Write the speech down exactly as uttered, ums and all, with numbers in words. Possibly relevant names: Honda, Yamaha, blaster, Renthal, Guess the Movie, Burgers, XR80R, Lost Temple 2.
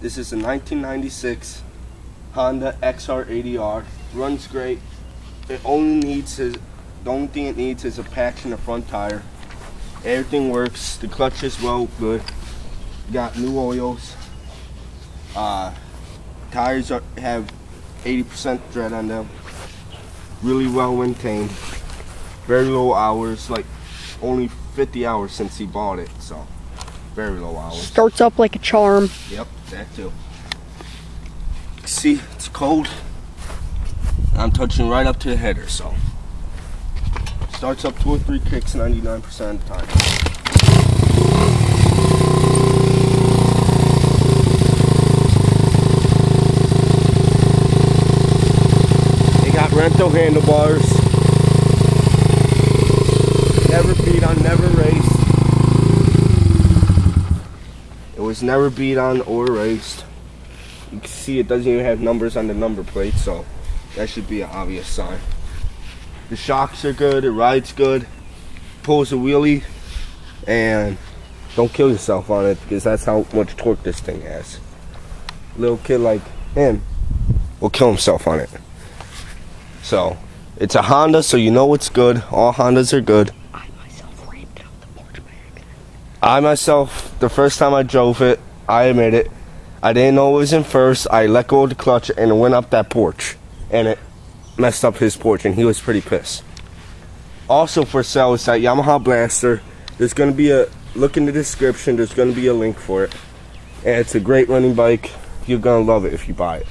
This is a nineteen ninety-six Honda X R eighty R. Runs great. It only needs is, the only thing it needs is a patch in the front tire. Everything works. The clutch is well good. Got new oils. Uh, tires are, have eighty percent tread on them. Really well maintained. Very low hours. Like only fifty hours since he bought it. So very low hours. Starts up like a charm. Yep, that too. See, it's cold. I'm touching right up to the header, so starts up two or three kicks ninety-nine percent of the time. Renthal handlebars, never beat on, never raced. It was never beat on or raced. You can see it doesn't even have numbers on the number plate, so that should be an obvious sign. The shocks are good, it rides good, pulls a wheelie, and don't kill yourself on it because that's how much torque this thing has. Little kid like him will kill himself on it. So, it's a Honda, so you know it's good. All Hondas are good. I myself ramped up the porch by accident. I myself, the first time I drove it, I admit it, I didn't know it was in first. I let go of the clutch and it went up that porch. And it messed up his porch and he was pretty pissed. Also for sale is that Yamaha Blaster. There's going to be a, look in the description, there's going to be a link for it. And it's a great running bike. You're going to love it if you buy it.